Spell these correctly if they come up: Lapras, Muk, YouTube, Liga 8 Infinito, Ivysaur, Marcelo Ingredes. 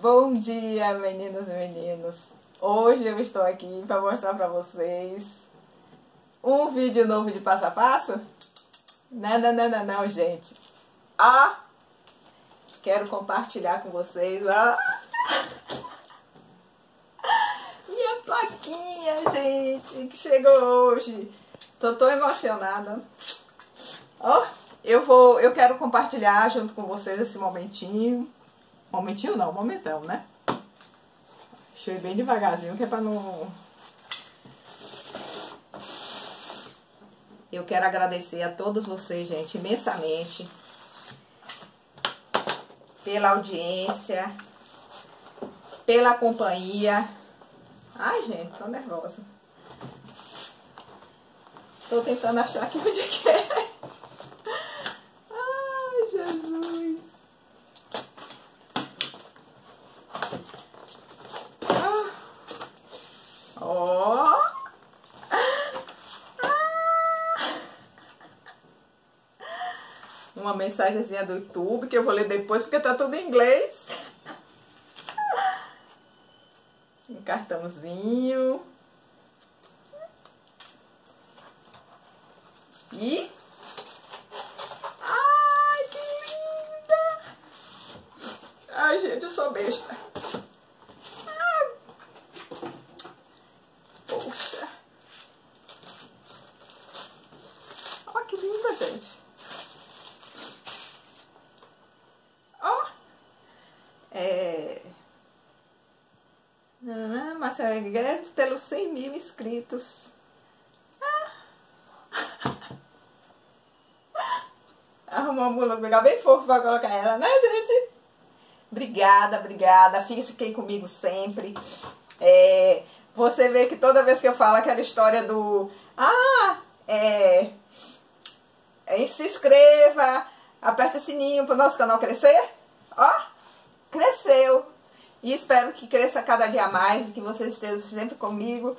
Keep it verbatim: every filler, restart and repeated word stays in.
Bom dia, meninos e meninos. Hoje eu estou aqui para mostrar para vocês um vídeo novo de passo a passo. Não, não, não, não, não, gente. Ah, quero compartilhar com vocês a minha plaquinha, gente, que chegou hoje. Tô tão emocionada. Ó, eu vou, eu quero compartilhar junto com vocês esse momentinho. Momentinho não, momentão, né? Deixa eu ir bem devagarzinho, que é pra não... Eu quero agradecer a todos vocês, gente, imensamente. Pela audiência. Pela companhia. Ai, gente, tô nervosa. Tô tentando achar aqui onde é que é. Ai, Jesus. Uma mensagenzinha do YouTube que eu vou ler depois porque tá tudo em inglês. Um cartãozinho. E... ai, que linda! Ai, gente, eu sou besta. Ai. Poxa. Olha que linda, gente. É... ah, Marcelo Ingredes, pelos cem mil inscritos. Ah. Arrumou uma mula legal, bem fofo pra colocar ela, né, gente? Obrigada, obrigada. Fiquem comigo sempre. É... Você vê que toda vez que eu falo aquela história do... Ah, é... é se inscreva, aperta o sininho pro nosso canal crescer. Ó. Cresceu, e espero que cresça cada dia mais, que vocês estejam sempre comigo.